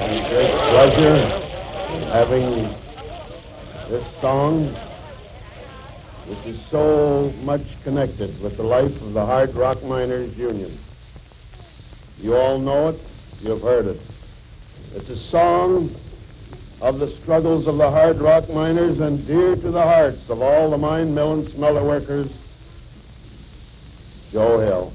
and great pleasure having this song, which is so much connected with the life of the Hard Rock Miners Union. You all know it, you've heard it. It's a song of the struggles of the Hard Rock Miners and dear to the hearts of all the mine, mill, and smelter workers, Joe Hill.